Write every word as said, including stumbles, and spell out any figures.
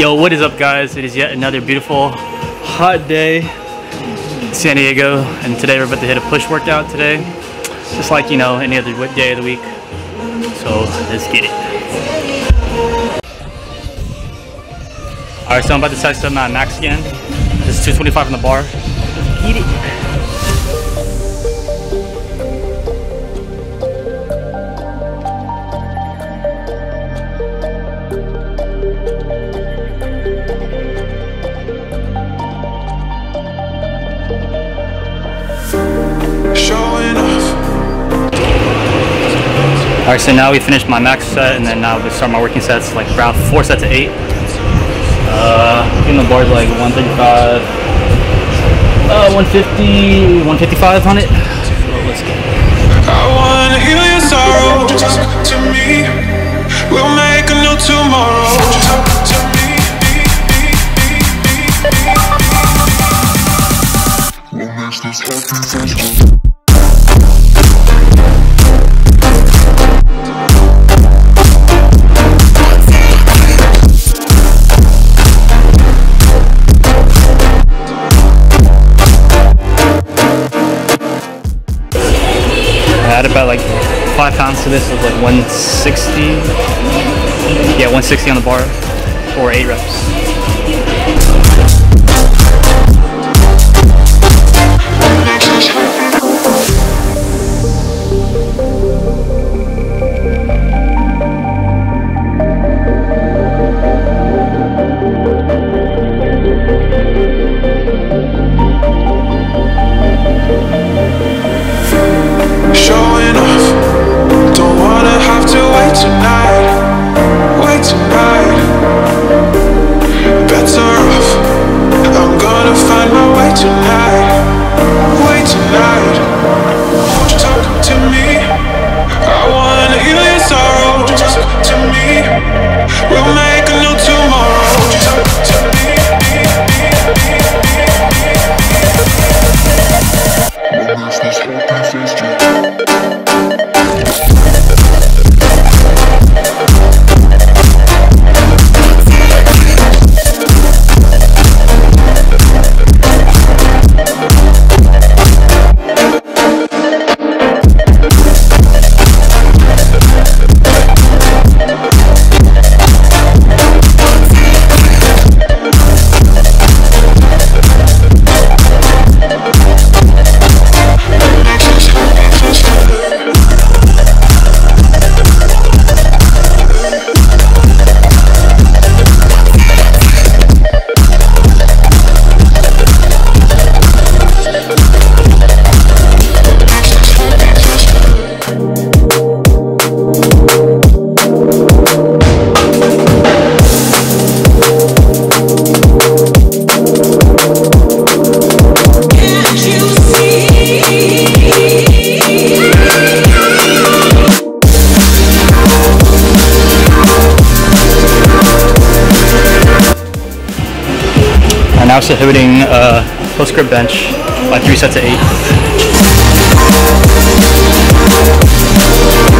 Yo, what is up, guys? It is yet another beautiful hot day in San Diego, and today we're about to hit a push workout today, just like, you know, any other day of the week. So let's get it. All right, so I'm about to test out my max again. This is two twenty-five on the bar. Get it. All right, so now we finished my max set, and then now we start my working sets, like around four sets of eight. Uh, in the bar is like one thirty-five, uh, one fifty, one fifty-five on it. So let's go. I wanna heal your sorrow. Just talk to me. We'll make a new tomorrow. Just talk to me. We'll make this happen. I had about like five pounds to this, it was like one sixty. Yeah, one sixty on the bar for eight reps. Now I'm hitting uh, post-grip bench by three sets of eight.